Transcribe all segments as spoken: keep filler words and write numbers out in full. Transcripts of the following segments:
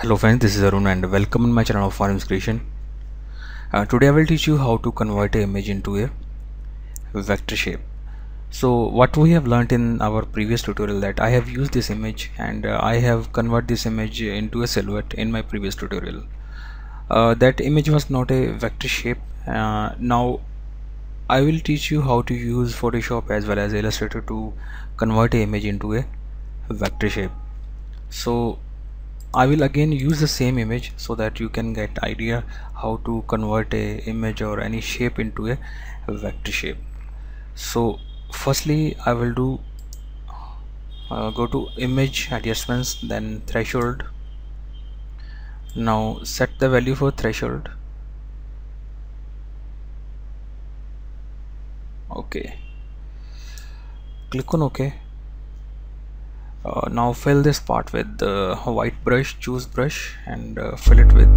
Hello friends, this is Arun and welcome in my channel of Arunz Creation. Uh, today I will teach you how to convert an image into a vector shape. So what we have learnt in our previous tutorial, that I have used this image and uh, I have converted this image into a silhouette in my previous tutorial. Uh, that image was not a vector shape. Uh, now I will teach you how to use Photoshop as well as Illustrator to convert an image into a vector shape. So I will again use the same image so that you can get idea how to convert a image or any shape into a vector shape. So firstly I will do uh, go to image adjustments, then threshold. Now set the value for threshold. Okay, click on OK. Uh, now fill this part with uh, white brush. Choose brush and uh, fill it with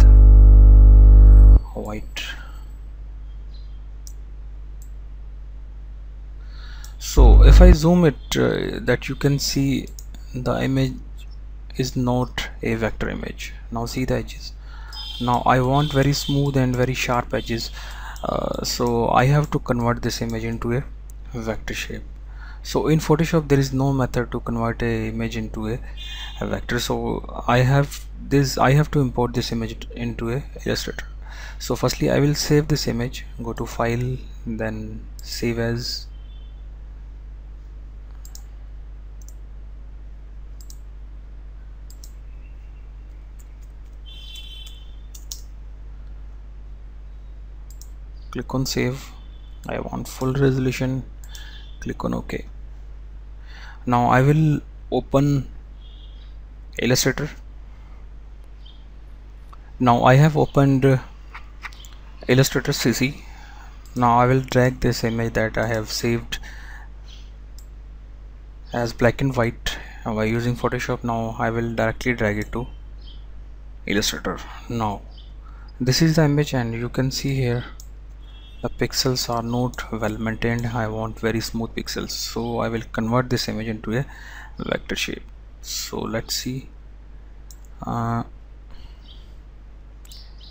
white. So if I zoom it, uh, that you can see the image is not a vector image. Now see the edges. Now I want very smooth and very sharp edges, uh, so I have to convert this image into a vector shape. So in Photoshop there is no method to convert a image into a, a vector, so I have this I have to import this image into a Illustrator. So firstly I will save this image. Go to file, then save as. Click on save. I want full resolution. Click on OK. Now I will open Illustrator. Now I have opened uh, Illustrator C C. Now I will drag this image that I have saved as black and white by using Photoshop. Now I will directly drag it to Illustrator. Now this is the image and you can see here the pixels are not well maintained. I want very smooth pixels, so I will convert this image into a vector shape. So let's see. Uh,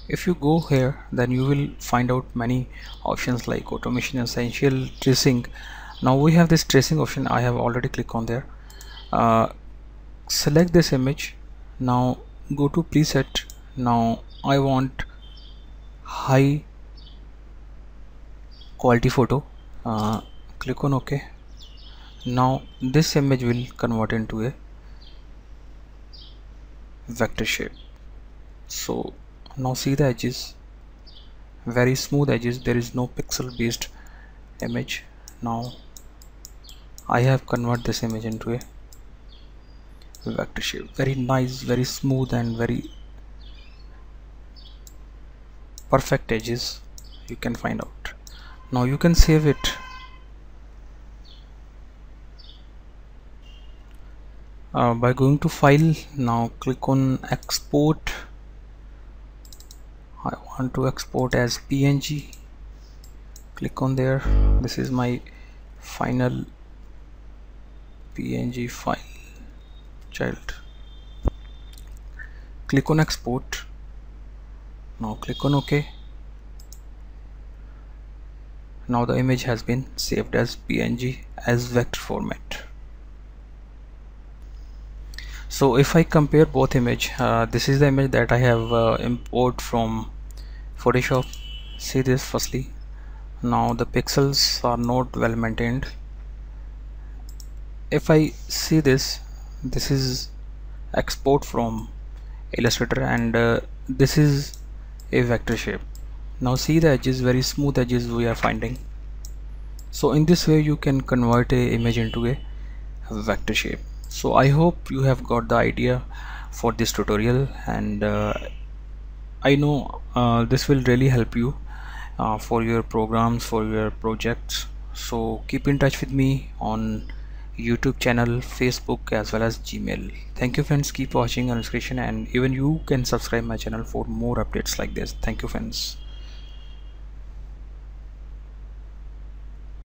if you go here, then you will find out many options like automation, essential, tracing. Now we have this tracing option. I have already clicked on there. Uh, select this image. Now go to preset. Now I want high quality photo. Uh, click on OK. Now this image will convert into a vector shape. So now see the edges, very smooth edges. There is no pixel based image. Now I have converted this image into a vector shape. Very nice, very smooth and very perfect edges you can find out. Now you can save it. Uh, by going to file, now click on export. I want to export as P N G. Click on there. This is my final P N G file child. Click on export. Now click on OK. Now the image has been saved as P N G as vector format. So if I compare both image, uh, this is the image that I have uh, imported from Photoshop. See this firstly. Now the pixels are not well maintained. If I see this, this is export from Illustrator and uh, this is a vector shape. Now see the edges, very smooth edges we are finding. So in this way you can convert a image into a vector shape. So I hope you have got the idea for this tutorial, and uh, I know uh, this will really help you uh, for your programs, for your projects. So keep in touch with me on YouTube channel, Facebook as well as Gmail. Thank you friends, keep watching Arunz Creation, and even you can subscribe my channel for more updates like this. Thank you friends.